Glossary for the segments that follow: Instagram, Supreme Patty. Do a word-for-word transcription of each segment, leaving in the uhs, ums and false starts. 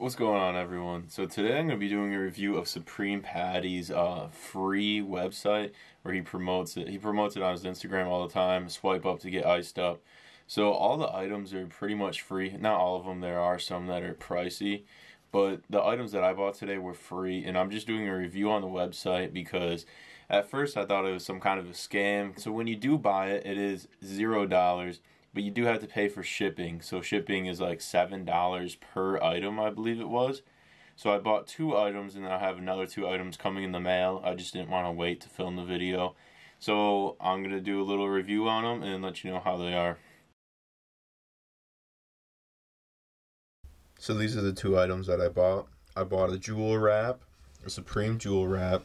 What's going on, everyone? So today I'm going to be doing a review of Supreme Patty's uh, free website where he promotes it. He promotes it on his Instagram all the time. Swipe up to get iced up. So all the items are pretty much free. Not all of them. There are some that are pricey. But the items that I bought today were free, and I'm just doing a review on the website because at first I thought it was some kind of a scam. So when you do buy it, it is zero dollars. But you do have to pay for shipping. So shipping is like seven dollars per item, I believe it was. So I bought two items, and then I have another two items coming in the mail. I just didn't want to wait to film the video. So I'm going to do a little review on them and let you know how they are. So these are the two items that I bought. I bought a jewel wrap, a Supreme jewel wrap,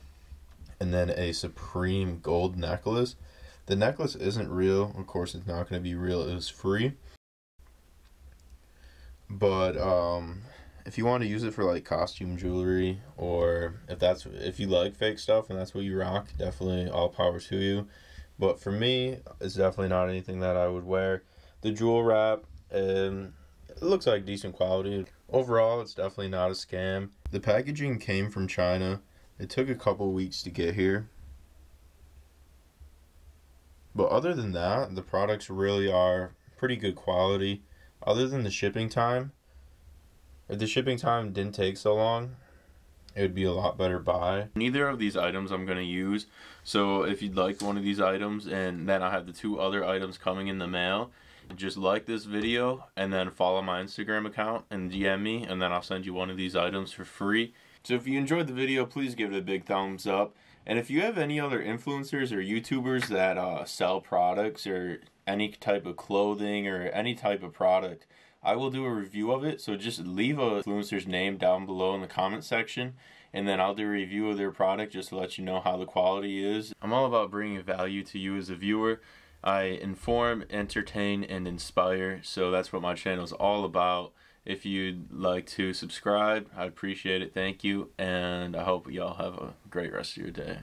and then a Supreme gold necklace. The necklace isn't real. Of course, it's not going to be real. It was free. But um, if you want to use it for like costume jewelry, or if that's if you like fake stuff and that's what you rock, definitely all power to you. But for me, it's definitely not anything that I would wear. The jewel wrap, um, it looks like decent quality. Overall, it's definitely not a scam. The packaging came from China. It took a couple weeks to get here. But other than that, the products really are pretty good quality. Other than the shipping time, if the shipping time didn't take so long, it would be a lot better buy. Neither of these items I'm going to use. So if you'd like one of these items, and then I have the two other items coming in the mail, just like this video and then follow my Instagram account and D M me, and then I'll send you one of these items for free. So if you enjoyed the video, please give it a big thumbs up. And if you have any other influencers or YouTubers that uh, sell products or any type of clothing or any type of product, I will do a review of it. So just leave a influencer's name down below in the comment section, and then I'll do a review of their product just to let you know how the quality is. I'm all about bringing value to you as a viewer. I inform, entertain, and inspire. So that's what my channel is all about. If you'd like to subscribe, I'd appreciate it. Thank you, and I hope y'all have a great rest of your day.